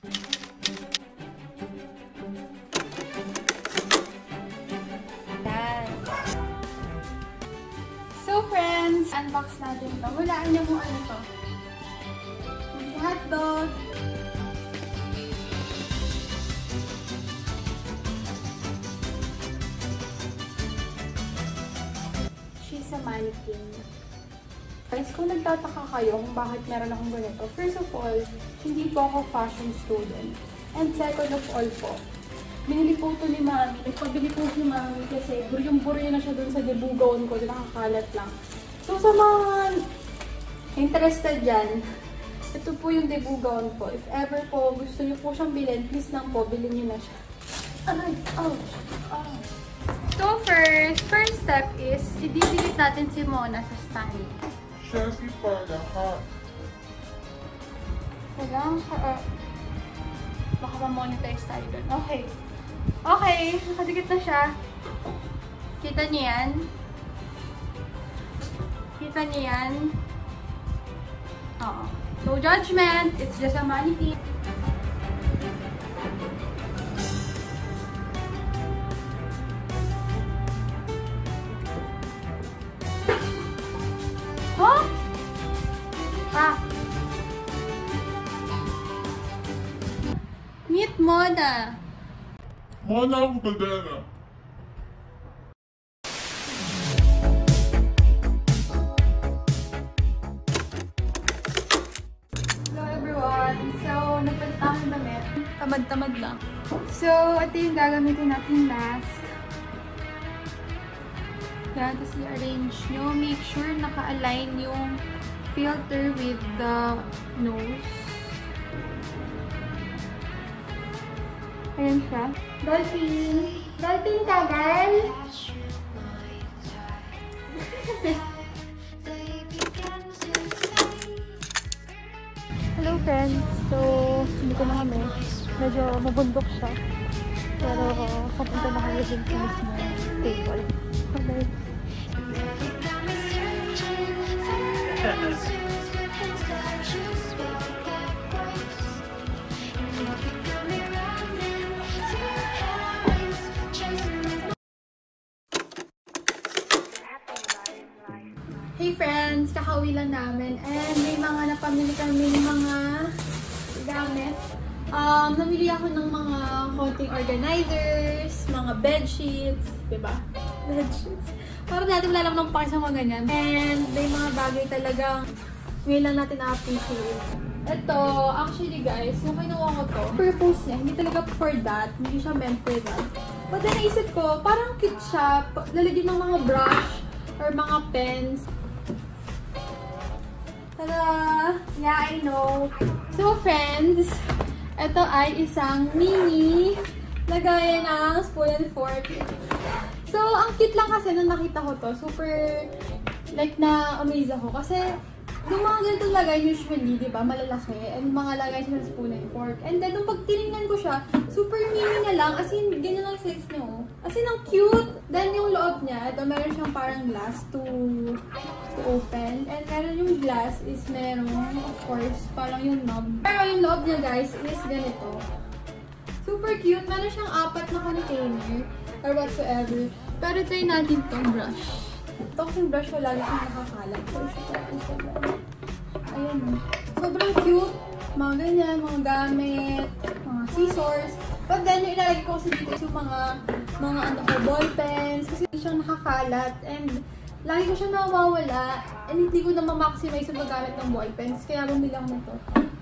So friends, unbox natin ito. Hulaan niyo mo ano ito. May hotdog. She's a mannequin. Guys, kung nagtataka kayo kung bakit meron akong ganito, first of all, hindi po ako fashion student. And second of all po, binili po ito ni Mami. Nagpabili po si Mami kasi buryong-buryo na siya dun sa debugawan ko. Nakakalat lang. So, sa mga interested dyan, ito po yung debugawan ko. If ever po gusto niyo po siyang bilhin, please lang po, bilhin niyo na siya. Ay! Ouch! Oh. So, first step is, i-delete natin si Mona sa stand. Siya si Paula, ha? Kailangan siya, baka ma-monetize tayo dun. Okay. Okay, nakadikit na siya. Kita niyo yan? Kita niyo yan? Oo. No judgment, it's just a mannequin. Huh? Ah! Meet Mona! Mona ang badana. Hello everyone! So, napunta akong damit. Tamad-tamad lang. So, ito yung gagamitin natin mask. Yan, tapos i-arrange nyo. Make sure naka-align yung filter with the nose. Ayan siya. Dolphin! Dolphin tagal! Hello friends! So, hindi ko na kami. Medyo mabundok siya. Pero, kapunta na kami din sa mismo table. Okay. Hey friends! Kakauwi lang namin and may mga napamili kami ng mga gamit. Namili ako ng mga konting organizers, mga bedsheets, diba? Bedsheets. Parang natin wala lang pang isang mga ganyan. And may mga bagay talagang ngayon lang natin na-appreciate. Ito, actually guys, nung kinuha ko to, purpose niya, hindi talaga for that, hindi siya meant for that. But then naisip ko, parang cute siya, lalagyan ng mga brush or mga pens. Tada! Yeah, I know. So, friends, ito ay isang mini lagayan ng spoon and fork. So, ang cute lang kasi nung nakita ko to. Super, like, na-amaze ako. Kasi, yung mga ganitong lagay, usually, di ba, malalaki. And mga lagay siya ng spoon and fork. And then, nung pagtinignan ko siya, super mini na lang. As in, ganyan ang size niyo. As in, ang cute. Then, yung loob niya, ito, meron siyang parang glass to open. And meron yung glass is meron, of course, parang yung knob. Pero yung loob niya, guys, is ganito. Super cute. Meron siyang apat na container or whatsoever. Pero try natin itong brush. Ito kasing brush ko lagi siyang nakakalat. So, ayan. Sobrang cute. Mga ganyan, mga gamit, mga scissors. But then, yung ilalagay ko kasi dito yung mga ano ko, ball pens. Kasi hindi siyang nakakalat. And, lagi ko siya nawawala. And hindi ko na ma-maximize yung paggamit ng ball pens. Kaya bumili ako nito.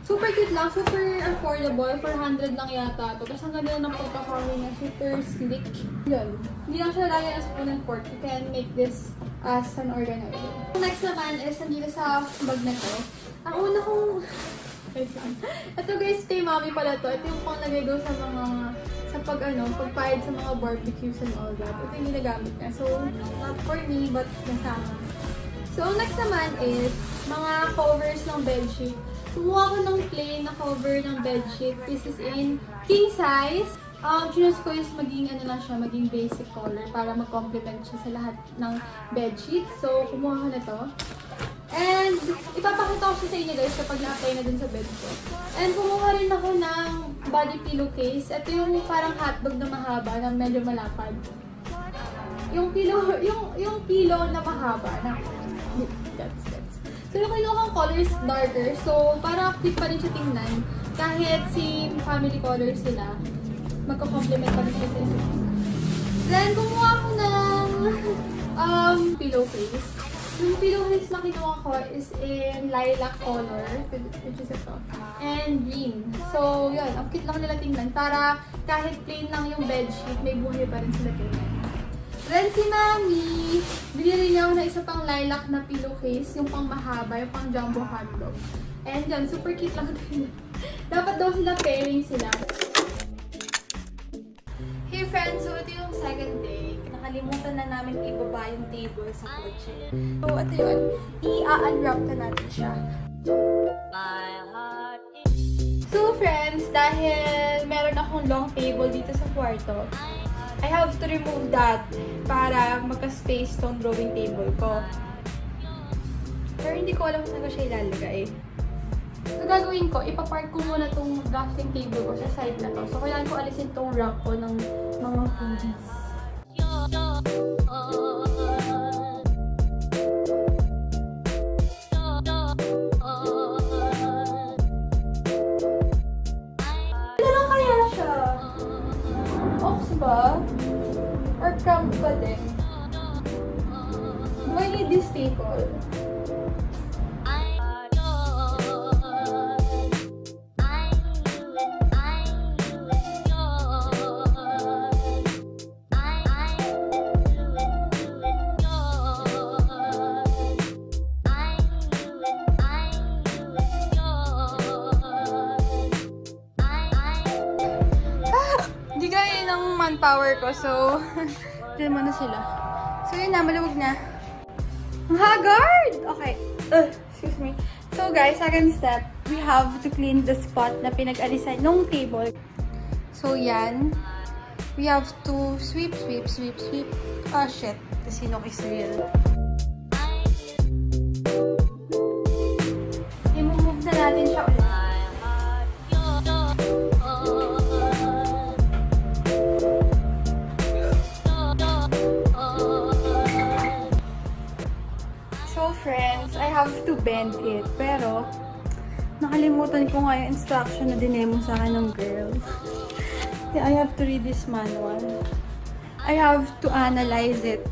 Super cute lang. Super affordable. 400 lang yata ito. Kasi ang ganda ng pagka-cover niya. Super slick. Yun. Hindi lang siya lagi ng spoon and fork. You can make this as an organizer. Next naman is, nandito sa bag na ito. Ang una kong... Ito guys, kay Mami pala to. Ito yung pang nagay doon sa mga pagpahid sa mga barbecues and all that. Ito yung ginagamit niya. So, not for me, but nasama. So, next naman is mga covers ng bedsheet. Kumuha ko ng plain na cover ng bedsheet. This is in king size. Choose ko is maging, ano lang siya, maging basic color para mag-complement siya sa lahat ng bedsheet. So, kumuha ko na to. And ipapakita ko siya sa inyo guys kapag na-apply na dun sa bed ko. And kumuha rin ako ng body pillowcase. Ito yung parang hotdog na mahaba na medyo malapad. Yung pillow na mahaba na. That's. So, yung kinuha kong colors darker. So, para active pa rin siya tingnan. Kahit si family colors sila, magko-complement pa rin siya sa isa. Then, kumuha ko ng pillowcase. Yung pillowcase na kinuha ko is in lilac color, which is ito, and green. So, yun. Ang cute lang nila tingnan. Para kahit plain lang yung bedsheet, may buhay pa rin sila tingnan. Then, si Mami, binili niya ako na isa pang lilac na pillowcase, yung pang mahaba, yung pang jumbo hotdog. And yan, super cute lang din. Dapat daw sila pairing sila. Hey friends, so ito yung second day. Nakalimutan na namin ibaba yung table sa kotse. So, ito yun, i-unwrap na natin siya. So friends, dahil meron akong long table dito sa kwarto, I have to remove that para magka-space tong drawing table ko. Pero hindi ko alam kung saan ko siya ilalagay. So, gagawin ko, ipapark ko muna tong drafting table ko sa side na to. So, kailangan ko alisin tong rack ko ng mga hoodies. Ba? Or cramp ba din? Do I need this table? Power ko. So, dyan muna sila. So, yun na. Maluwag na. Haggard! Okay. Excuse me. So, guys, second step. We have to clean the spot na pinag-alisan nung table. So, yan. We have to sweep, sweep, sweep, sweep. Oh, shit. Kasi nokis real. I-move na natin siya ulit. Have to bend it. Pero, nakalimutan ko nga yung instruction na dinemo sa akin ng girl. I have to read this manual. I have to analyze it.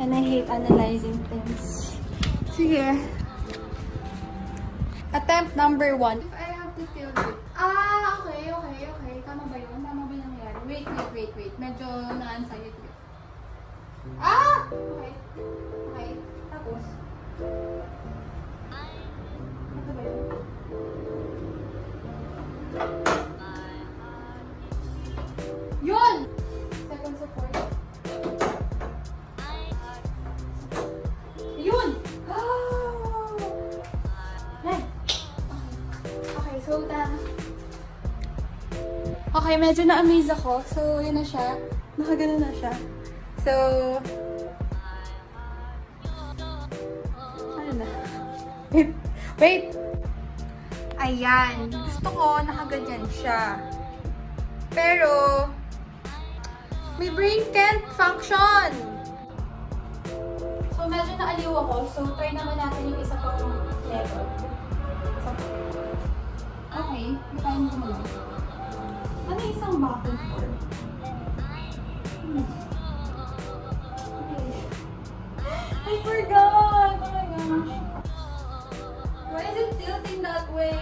And I hate analyzing things. Sige. Attempt number 1. If I have to feel good. Ah, okay. Tama ba yun? Tama ba yung nangyari? Wait. Medyo na-anxiety. Ah! Okay. Tapos. Ano ba yun? Yun! Second support. Yun! Oh! Okay, so tama. Okay, medyo na-amaze ako. So, yun na siya. Nakagano na siya. So, Wait! Ayan. Gusto ko, nakaganyan siya. Pero, my brain can't function! So, medyo naaliw ako. So, try naman natin yung isa pa yung level. Okay. Nakain ko muna. Ano yung isang bottle for? Okay. I forgot! Oh my gosh! Why is it tilting that way?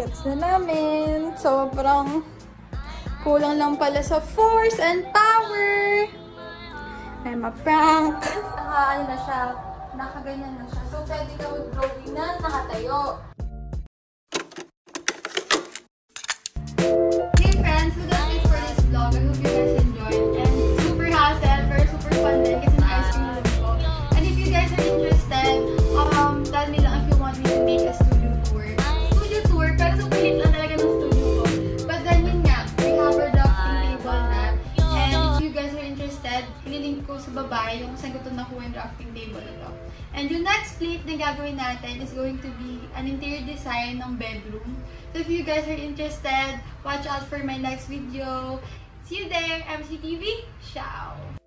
Gets na namin. Sobrang kulang lang pala sa force and power. I'm a prank. Ano na siya. Nakaganyan na siya. So, pwede ka mag-drawing na nakatayo. Hey friends, so that's it for this vlog. I hope you guys enjoyed. And super hassle, pero super fun din kasi na-ice cream na ko. And if you guys are interested, tell me lang if you want me to make a studio tour, pero super hit lang talaga ng studio ko. But then yun nga, we have our drafting table na. And if you guys are interested, ililink ko sa baba yung saan ko ito nakuha yung drafting table ito. And yung next plate na gagawin natin is going to be an interior design ng bedroom. So if you guys are interested, watch out for my next video. See you there! MC TV! Ciao!